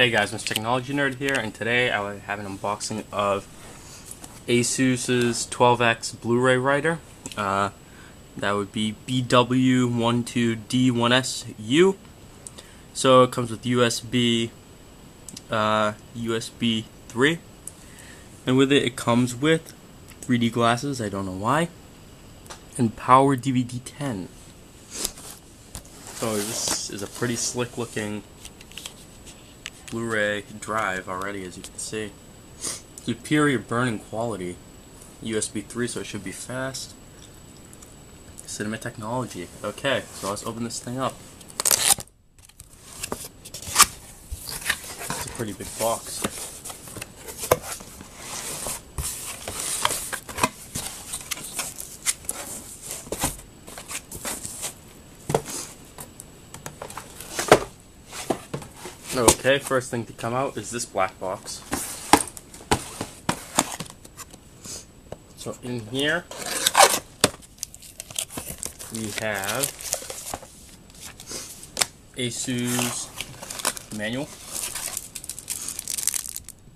Hey guys, Mr. Technology Nerd here, and today I have an unboxing of Asus's 12X Blu-ray writer. That would be BW12D1SU. So it comes with USB 3, and with it comes with 3D glasses, I don't know why, and Power DVD 10. So this is a pretty slick looking Blu-ray drive already, as you can see. Superior burning quality, USB 3, so it should be fast. Cinema technology. Okay, so let's open this thing up. It's a pretty big box. Okay, first thing to come out is this black box. So in here, we have Asus manual,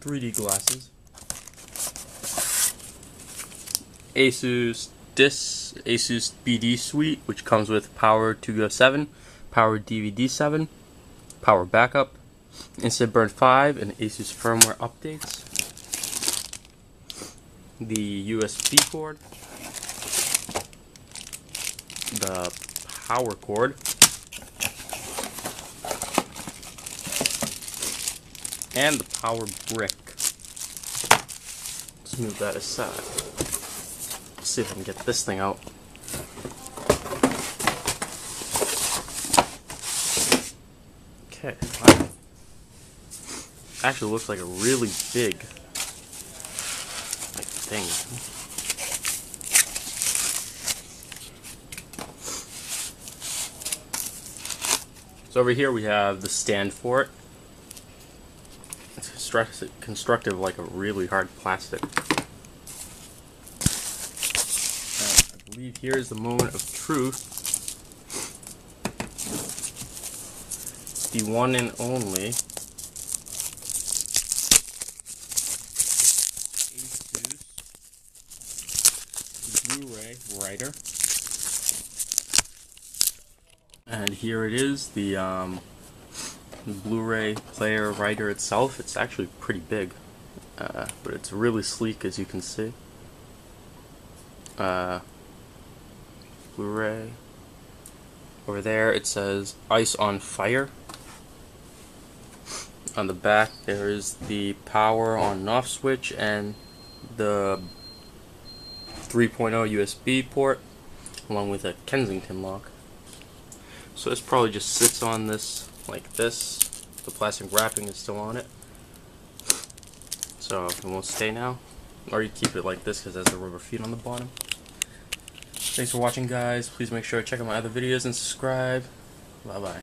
3D glasses, Asus discs, Asus BD Suite, which comes with Power 2 Go 7, Power DVD 7, Power Backup, Instant Burn 5, and Asus firmware updates, the USB cord, the power cord, and the power brick. Let's move that aside. Let's see if I can get this thing out. Okay, wow. Actually looks like a really big thing. So over here we have the stand for it. It's constructed of like a really hard plastic. I believe here is the moment of truth. It's the one and only Blu-ray writer, and here it is, the Blu-ray player writer itself. It's actually pretty big, but it's really sleek, as you can see. Blu-ray over there, it says "Ice on Fire." On the back there is the power on and off switch and the 3.0 USB port, along with a Kensington lock. So this probably just sits on this like this. The plastic wrapping is still on it, so it won't stay now. Or you keep it like this because it has the rubber feet on the bottom. Thanks for watching, guys. Please make sure to check out my other videos and subscribe. Bye bye.